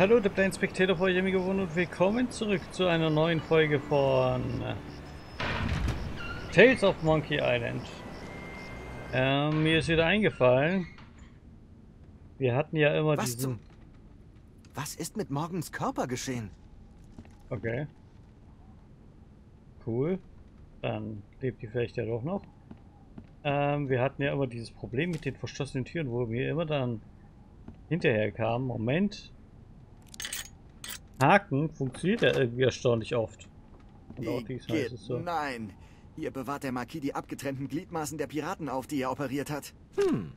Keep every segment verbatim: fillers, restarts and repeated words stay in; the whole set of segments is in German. Hallo, der TheBlindSpectator vor Jimmy gewonnen und willkommen zurück zu einer neuen Folge von Tales of Monkey Island. Ähm, mir ist wieder eingefallen, wir hatten ja immer Was diesen... Zum... Was ist mit Morgans Körper geschehen? Okay. Cool. Dann lebt die vielleicht ja doch noch. Ähm, wir hatten ja immer dieses Problem mit den verschlossenen Türen, wo wir immer dann hinterher kamen. Moment. Haken funktioniert ja irgendwie erstaunlich oft. Und auch diesmal ist es so. Nein, hier bewahrt der Marquis die abgetrennten Gliedmaßen der Piraten auf, die er operiert hat. Hm.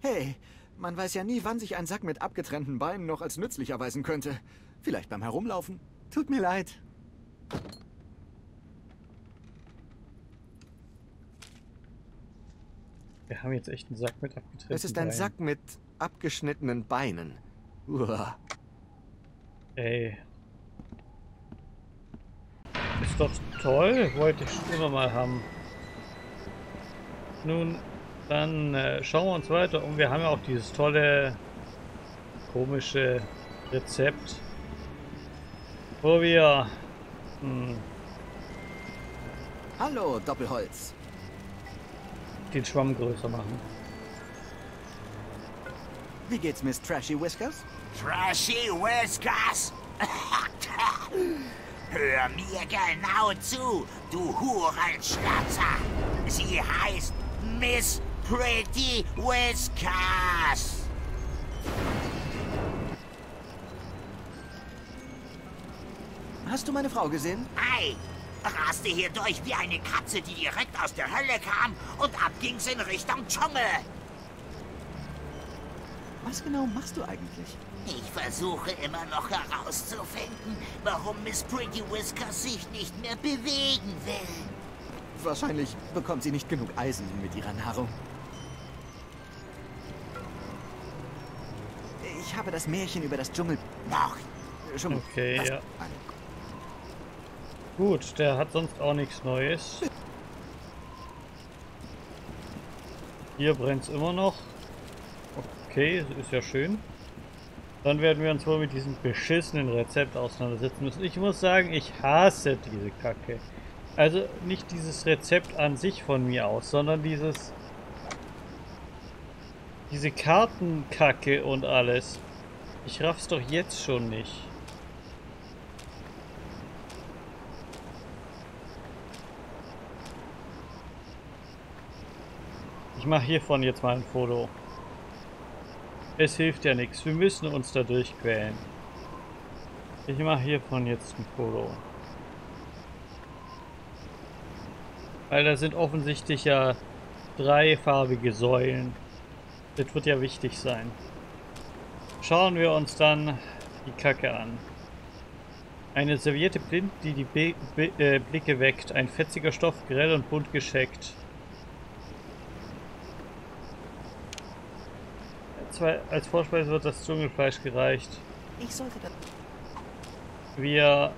Hey, man weiß ja nie, wann sich ein Sack mit abgetrennten Beinen noch als nützlich erweisen könnte. Vielleicht beim Herumlaufen. Tut mir leid. Wir haben jetzt echt einen Sack mit abgetrennten Beinen. Es ist ein Beinen. Sack mit abgeschnittenen Beinen. Uah. Ey. Ist doch toll. Wollte ich schon immer mal haben. Nun, dann äh, schauen wir uns weiter um. Wir haben ja auch dieses tolle, komische Rezept, wo wir... Mh, Hallo, Doppelholz. Den Schwamm größer machen. Wie geht's, Miss Trashy Whiskers? Trashy Whiskers? Hör mir genau zu, du Hurenschnatzer! Sie heißt Miss Pretty Whiskers! Hast du meine Frau gesehen? Ei! Raste hier durch wie eine Katze, die direkt aus der Hölle kam und abging's in Richtung Dschungel! Was genau machst du eigentlich? Ich versuche immer noch herauszufinden, warum Miss Pretty Whiskers sich nicht mehr bewegen will. Wahrscheinlich bekommt sie nicht genug Eisen mit ihrer Nahrung. Ich habe das Märchen über das Dschungel... Noch. Dschungel. Okay, was? Ja. Gut, der hat sonst auch nichts Neues. Hier brennt's immer noch. Okay, ist ja schön. Dann werden wir uns wohl mit diesem beschissenen Rezept auseinandersetzen müssen. Ich muss sagen, ich hasse diese Kacke. Also nicht dieses Rezept an sich von mir aus, sondern dieses... Diese Kartenkacke und alles. Ich raff's doch jetzt schon nicht. Ich mache hiervon jetzt mal ein Foto. Es hilft ja nichts. Wir müssen uns dadurch quälen. Ich mache hiervon jetzt ein Foto. Weil da sind offensichtlich ja dreifarbige Säulen. Das wird ja wichtig sein. Schauen wir uns dann die Kacke an. Eine Serviette blind, die die Be Be äh, Blicke weckt. Ein fetziger Stoff, grell und bunt gescheckt. Als Vorspeise wird das Dschungelfleisch gereicht. Ich sollte das. Wir,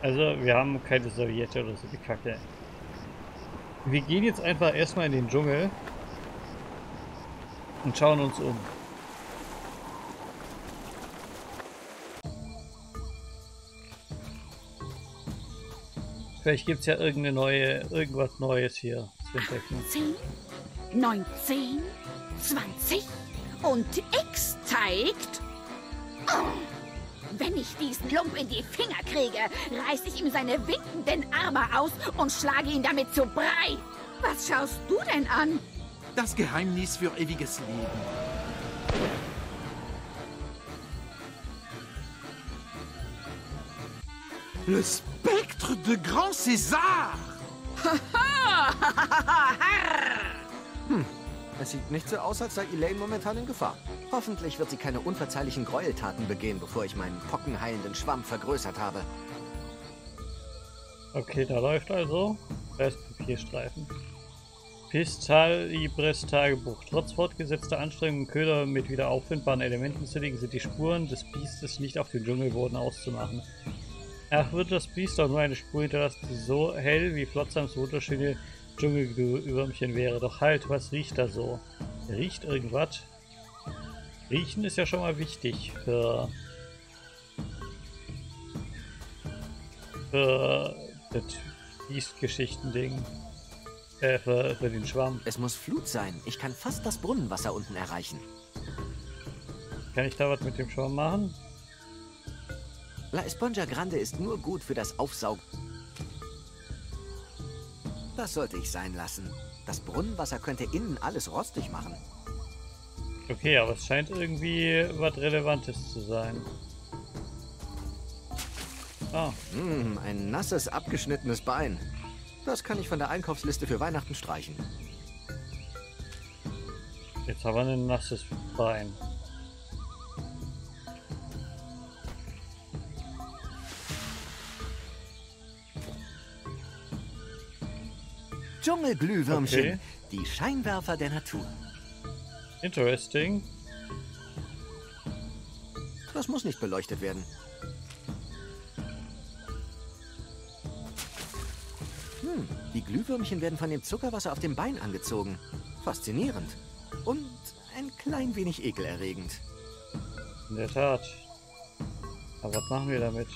also wir haben keine Serviette oder so die Kacke. Wir gehen jetzt einfach erstmal in den Dschungel und schauen uns um. Vielleicht gibt es ja irgendeine neue, irgendwas Neues hier zu entdecken. achtzehn, neunzehn, zwanzig. Und X zeigt... Oh, wenn ich diesen Lump in die Finger kriege, reiß ich ihm seine winkenden Arme aus und schlage ihn damit zu Brei. Was schaust du denn an? Das Geheimnis für ewiges Leben. Le Spectre de Grand César! Hm. Es sieht nicht so aus, als sei Elaine momentan in Gefahr. Hoffentlich wird sie keine unverzeihlichen Gräueltaten begehen, bevor ich meinen pockenheilenden Schwamm vergrößert habe. Okay, da läuft also. Da ist Papierstreifen. Pistol-Ibris Tagebuch. Trotz fortgesetzter Anstrengungen und Köder mit wieder auffindbaren Elementen zu legen, sind die Spuren des Biestes nicht auf dem Dschungelboden auszumachen. Ach, wird das Biest auch nur eine Spur hinterlassen, die so hell wie Flotsams wunderschöne Dschungelwürmchen wäre. Doch halt, was riecht da so? Riecht irgendwas? Riechen ist ja schon mal wichtig für Für das Fiesgeschichten-Ding. Äh, für, für den Schwamm. Es muss Flut sein. Ich kann fast das Brunnenwasser unten erreichen. Kann ich da was mit dem Schwamm machen? La Esponja Grande ist nur gut für das Aufsaugen. Das sollte ich sein lassen. Das Brunnenwasser könnte innen alles rostig machen. Okay, aber es scheint irgendwie was Relevantes zu sein. Ah. Mm, ein nasses, abgeschnittenes Bein. Das kann ich von der Einkaufsliste für Weihnachten streichen. Jetzt haben wir ein nasses Bein. Dschungelglühwürmchen, okay. Die Scheinwerfer der Natur. Interesting. Das muss nicht beleuchtet werden. Hm, die Glühwürmchen werden von dem Zuckerwasser auf dem Bein angezogen. Faszinierend. Und ein klein wenig ekelerregend. In der Tat. Aber was machen wir damit?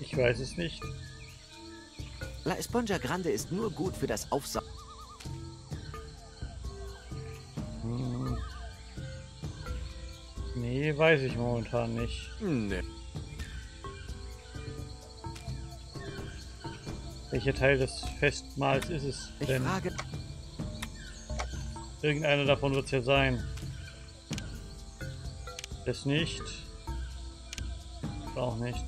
Ich weiß es nicht. La Esponja Grande ist nur gut für das Aufsaugen. Hm. Nee, weiß ich momentan nicht. Nee. Welcher Teil des Festmahls ist es denn? Ich frage... Irgendeiner davon wird es ja sein. Das nicht. Auch nicht.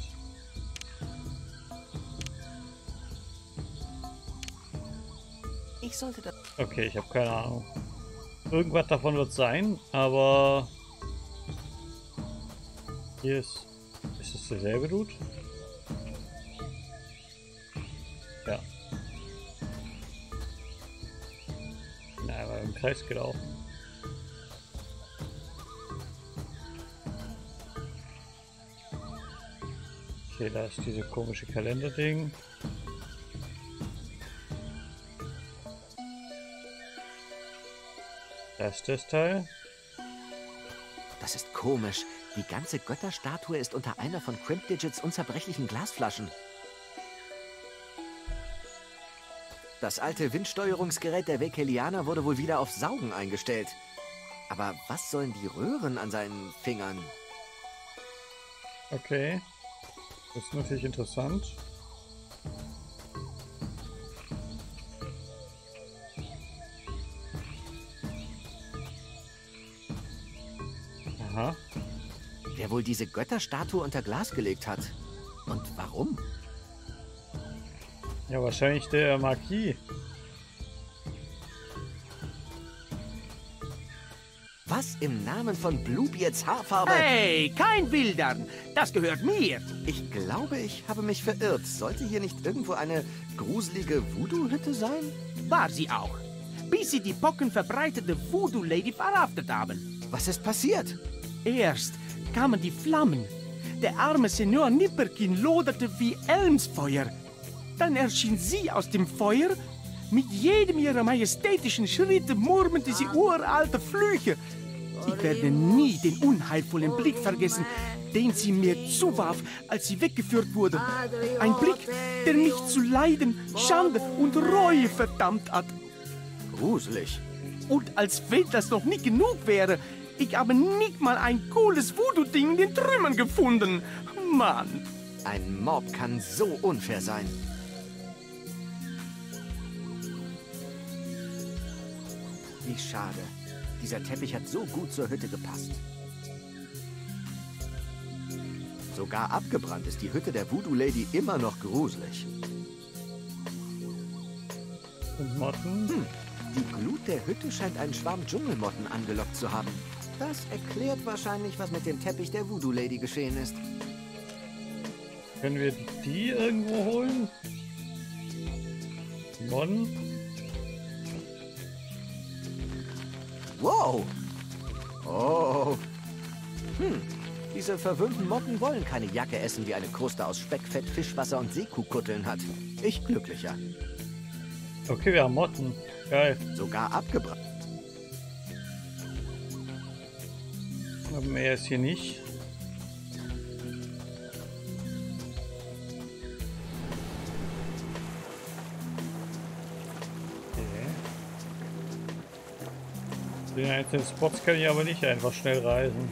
Ich sollte das... Okay, ich habe keine Ahnung. Irgendwas davon wird sein, aber... Hier ist... Ist es derselbe Dude? Ja. Nein, aber im Kreis gelaufen. Okay, da ist diese komische Kalenderding. Erstes Teil. Das ist komisch. Die ganze Götterstatue ist unter einer von Crimp Digits unzerbrechlichen Glasflaschen. Das alte Windsteuerungsgerät der Vekelianer wurde wohl wieder auf Saugen eingestellt. Aber was sollen die Röhren an seinen Fingern? Okay. Das ist natürlich interessant. Wer wohl diese Götterstatue unter Glas gelegt hat. Und warum? Ja, wahrscheinlich der Marquis. Was im Namen von Bluebeards Haarfarbe... Hey, kein Bildern! Das gehört mir! Ich glaube, ich habe mich verirrt. Sollte hier nicht irgendwo eine gruselige Voodoo-Hütte sein? War sie auch. Bis sie die Pocken verbreitete Voodoo-Lady verhaftet haben. Was ist passiert? Erst kamen die Flammen. Der arme Senor Nipperkin loderte wie Elmsfeuer. Dann erschien sie aus dem Feuer. Mit jedem ihrer majestätischen Schritte murmelte sie uralte Flüche. Ich werde nie den unheilvollen Blick vergessen, den sie mir zuwarf, als sie weggeführt wurde. Ein Blick, der mich zu Leiden, Schande und Reue verdammt hat. Gruselig. Und als wenn das noch nicht genug wäre, ich habe nicht mal ein cooles Voodoo-Ding in den Trümmern gefunden. Mann. Ein Mob kann so unfair sein. Wie schade. Dieser Teppich hat so gut zur Hütte gepasst. Sogar abgebrannt ist die Hütte der Voodoo-Lady immer noch gruselig. Und Motten? Hm. Die Glut der Hütte scheint einen Schwarm Dschungelmotten angelockt zu haben. Das erklärt wahrscheinlich, was mit dem Teppich der Voodoo-Lady geschehen ist. Können wir die irgendwo holen? Mon? Wow! Oh! Hm, diese verwöhnten Motten wollen keine Jacke essen, die eine Kruste aus Speck, Fett, Fischwasser und Seekuhkutteln hat. Ich glücklicher. Okay, wir haben Motten. Geil. Sogar abgebrannt. Aber mehr ist hier nicht. Okay. Den einzelnen Spots kann ich aber nicht einfach schnell reisen.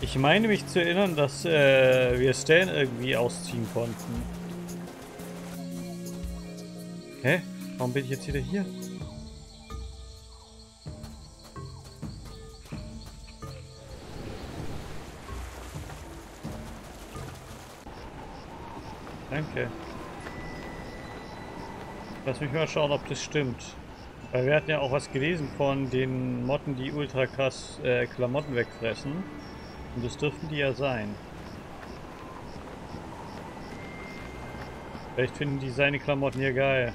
Ich meine mich zu erinnern, dass äh, wir Stan irgendwie ausziehen konnten. Hä? Warum bin ich jetzt wieder hier? Danke. Lass mich mal schauen, ob das stimmt. Weil wir hatten ja auch was gelesen von den Motten, die ultra krass äh, Klamotten wegfressen. Und das dürften die ja sein. Vielleicht finden die seine Klamotten hier geil.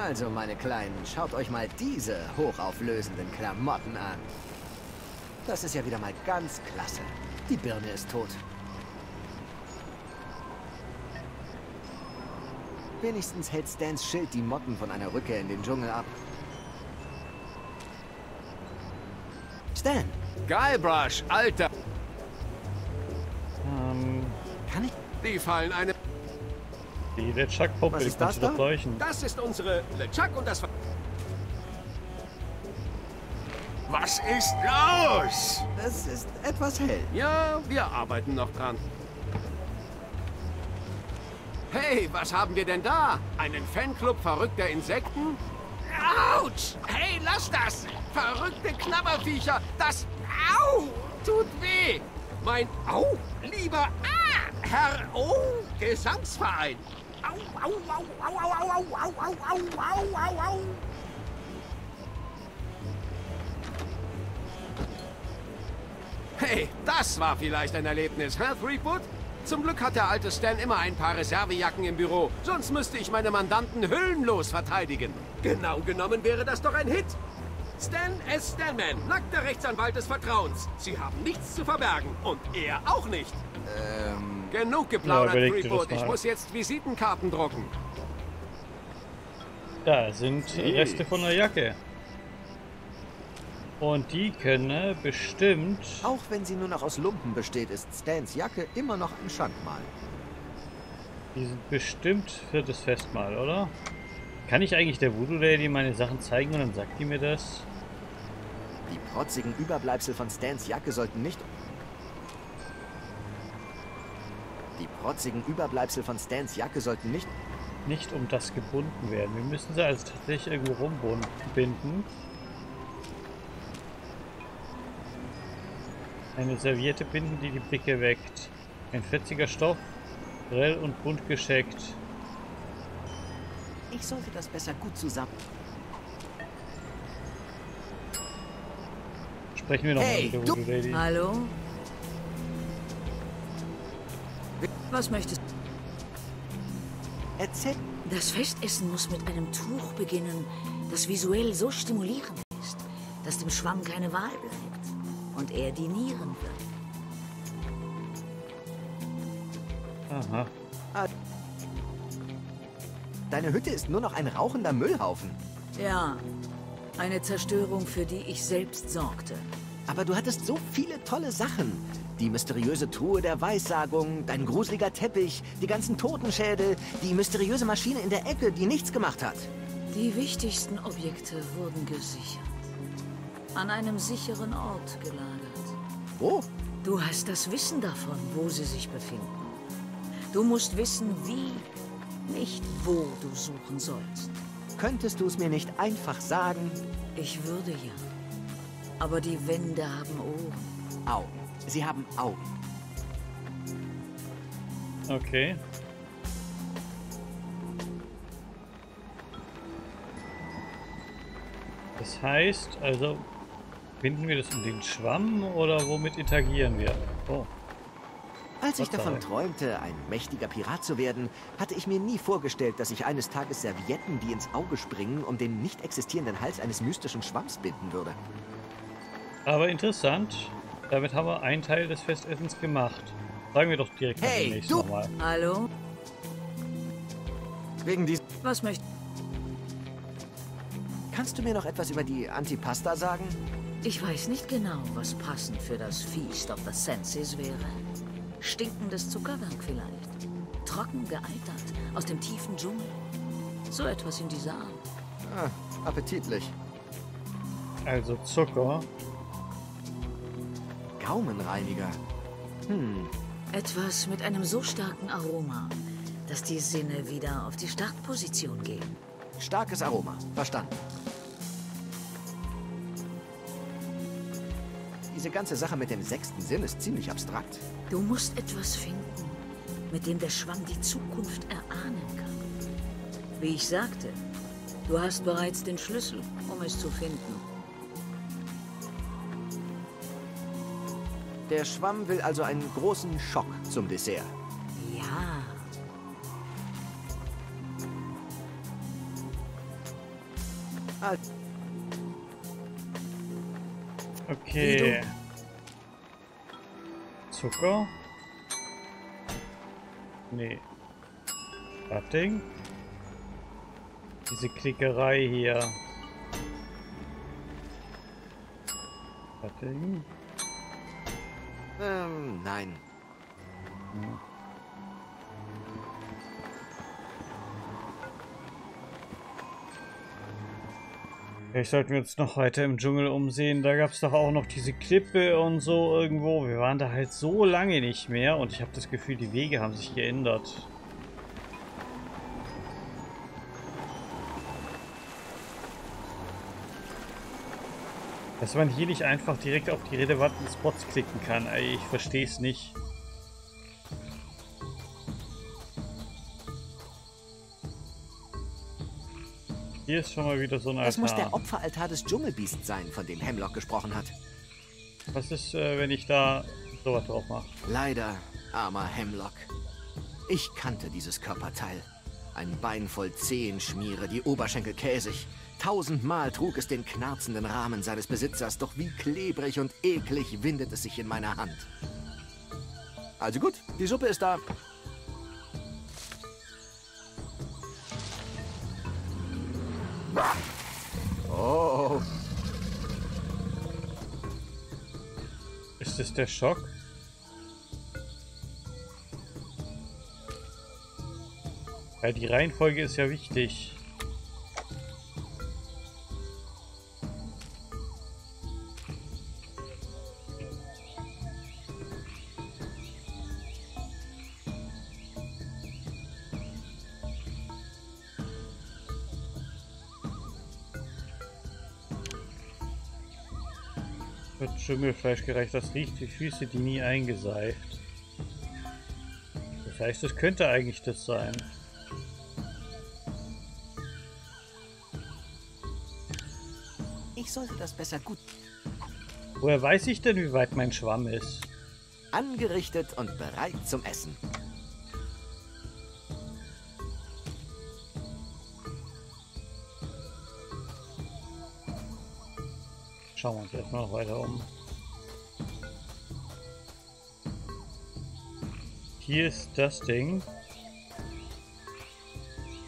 Also meine Kleinen, schaut euch mal diese hochauflösenden Klamotten an. Das ist ja wieder mal ganz klasse. Die Birne ist tot. Wenigstens hält Stans Schild die Motten von einer Rückkehr in den Dschungel ab. Stan! Guybrush, Alter! Ähm... Kann ich? Die fallen eine... Die LeChuck-Puppe, ich muss sie doch leuchten. Das ist unsere LeChuck und das... Was ist los? Es ist etwas hell. Ja, wir arbeiten noch dran. Hey, was haben wir denn da? Einen Fanclub verrückter Insekten? Autsch! Hey, lass das! Verrückte Knabberviecher! Das Au! Tut weh! Mein Au! Lieber Ah! Herr O! Gesangsverein! Au! Au! Au! Au! Au! Au! Au! Au! Au! Au! Au! Au! Hey, das war vielleicht ein Erlebnis, hä, Threepwood? Zum Glück hat der alte Stan immer ein paar Reservejacken im Büro. Sonst müsste ich meine Mandanten hüllenlos verteidigen. Genau genommen wäre das doch ein Hit. Stan S. Stanman, nackter Rechtsanwalt des Vertrauens. Sie haben nichts zu verbergen. Und er auch nicht. Ähm... Genug geplaudert, Threepwood. Ich muss jetzt Visitenkarten drucken. Da sind die Reste von der Jacke. Und die können bestimmt... Auch wenn sie nur noch aus Lumpen besteht, ist Stans Jacke immer noch ein Schandmal. Die sind bestimmt für das Festmahl, oder? Kann ich eigentlich der Voodoo-Lady meine Sachen zeigen und dann sagt die mir das? Die protzigen Überbleibsel von Stans Jacke sollten nicht... Die protzigen Überbleibsel von Stans Jacke sollten nicht... Nicht um das gebunden werden. Wir müssen sie also tatsächlich irgendwo rumbinden. Eine Serviette binden, die die Blicke weckt. Ein fetziger Stoff, grell und bunt gescheckt. Ich sollte das besser gut zusammen. Sprechen wir noch hey, mal mit der Voodoo Lady. Hallo? Was möchtest du? Erzähl. Das Festessen muss mit einem Tuch beginnen, das visuell so stimulierend ist, dass dem Schwamm keine Wahl bleibt. Und er die Nieren wird. Aha. Deine Hütte ist nur noch ein rauchender Müllhaufen. Ja, eine Zerstörung, für die ich selbst sorgte. Aber du hattest so viele tolle Sachen. Die mysteriöse Truhe der Weissagung, dein gruseliger Teppich, die ganzen Totenschädel, die mysteriöse Maschine in der Ecke, die nichts gemacht hat. Die wichtigsten Objekte wurden gesichert. An einem sicheren Ort gelagert. Wo? Du hast das Wissen davon, wo sie sich befinden. Du musst wissen, wie, nicht wo du suchen sollst. Könntest du es mir nicht einfach sagen? Ich würde ja. Aber die Wände haben Ohren. Augen. Sie haben Augen. Okay. Das heißt, also... Binden wir das um den Schwamm oder womit interagieren wir? Oh. Als ich davon träumte, ein mächtiger Pirat zu werden, hatte ich mir nie vorgestellt, dass ich eines Tages Servietten, die ins Auge springen, um den nicht existierenden Hals eines mystischen Schwamms binden würde. Aber interessant, damit haben wir einen Teil des Festessens gemacht. Sagen wir doch direkt mal hey, demnächst nochmal. Hallo? Wegen dies... Was möchtest du? Kannst du mir noch etwas über die Antipasta sagen? Ich weiß nicht genau, was passend für das Feast of the Senses wäre. Stinkendes Zuckerwerk vielleicht. Trocken gealtert, aus dem tiefen Dschungel. So etwas in dieser Art. Ah, appetitlich. Also Zucker. Gaumenreiniger. Hm. Etwas mit einem so starken Aroma, dass die Sinne wieder auf die Startposition gehen. Starkes Aroma. Verstanden. Diese ganze Sache mit dem sechsten Sinn ist ziemlich abstrakt. Du musst etwas finden, mit dem der Schwamm die Zukunft erahnen kann. Wie ich sagte, du hast bereits den Schlüssel, um es zu finden. Der Schwamm will also einen großen Schock zum Dessert. Ja. Okay. Zucker. Nee. Das Ding. Diese Klickerei hier. Das Ding. Ähm, nein. Hm. Vielleicht sollten wir uns noch weiter im Dschungel umsehen. Da gab es doch auch noch diese Klippe und so irgendwo. Wir waren da halt so lange nicht mehr und ich habe das Gefühl, die Wege haben sich geändert. Dass man hier nicht einfach direkt auf die relevanten Spots klicken kann. Ich verstehe es nicht. Hier ist schon mal wieder so ein Altar. Das muss der Opferaltar des Dschungelbiests sein, von dem Hemlock gesprochen hat. Was ist, wenn ich da sowas drauf mache? Leider, armer Hemlock. Ich kannte dieses Körperteil. Ein Bein voll Zehenschmiere, die Oberschenkel käsig. Tausendmal trug es den knarzenden Rahmen seines Besitzers, doch wie klebrig und eklig windet es sich in meiner Hand. Also gut, die Suppe ist da. Oh. Ist das der Schock? Ja, die Reihenfolge ist ja wichtig. Dschungelfleisch gereicht, das riecht wie Füße, die nie eingeseift. Das heißt, es könnte eigentlich das sein. Ich sollte das besser gut. Woher weiß ich denn, wie weit mein Schwamm ist? Angerichtet und bereit zum Essen. Schauen wir uns erstmal noch weiter um. Hier ist das Ding.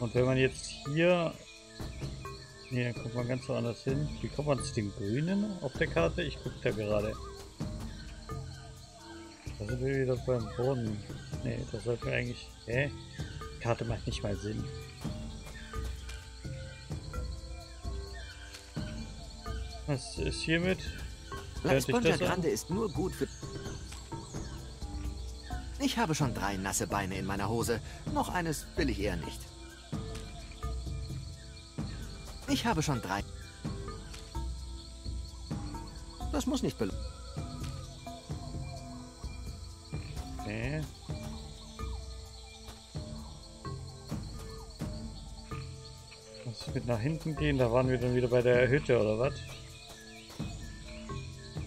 Und wenn man jetzt hier... Ne, dann kommt man ganz woanders hin. Wie kommt man zu dem Grünen auf der Karte? Ich gucke da gerade. Da sind wir wieder beim Boden. Ne, das sollte eigentlich... Hä? Die Karte macht nicht mal Sinn. Was ist hiermit? La Esponja Grande ist nur gut für... Ich habe schon drei nasse Beine in meiner Hose. Noch eines will ich eher nicht. Ich habe schon drei... Das muss nicht belohnen. Okay. Muss mit nach hinten gehen? Da waren wir dann wieder bei der Hütte, oder was?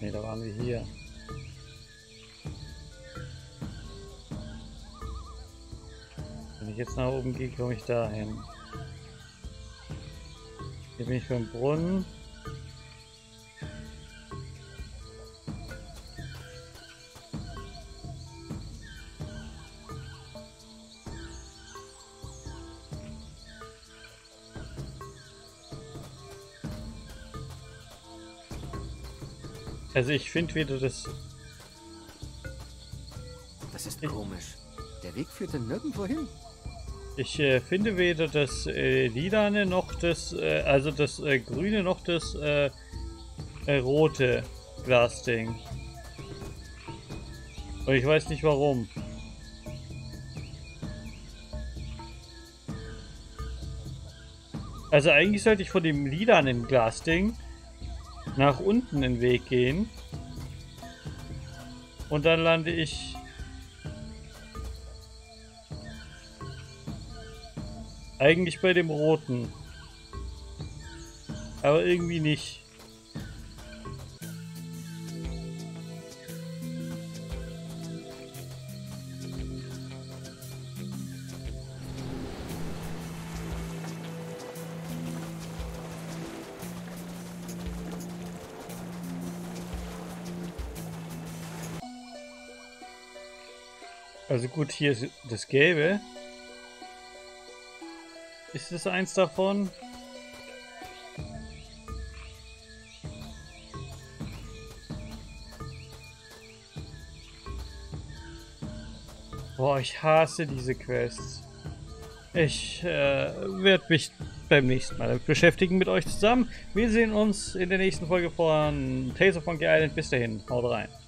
Ne, da waren wir hier. Wenn ich jetzt nach oben gehe, komme ich da hin. Hier bin ich beim Brunnen. Also ich finde wieder das... Das ist komisch. Der Weg führt denn nirgendwo hin. Ich äh, finde weder das äh, Lilane noch das, äh, also das äh, Grüne noch das äh, äh, rote Glasding. Und ich weiß nicht warum. Also eigentlich sollte ich von dem lilanen Glasding nach unten den Weg gehen. Und dann lande ich... eigentlich bei dem roten. Aber irgendwie nicht. Also gut, hier ist das Gelbe. Ist es eins davon? Boah, ich hasse diese Quests. Ich äh, werde mich beim nächsten Mal damit beschäftigen mit euch zusammen. Wir sehen uns in der nächsten Folge von Tales of Monkey Island. Bis dahin, haut rein.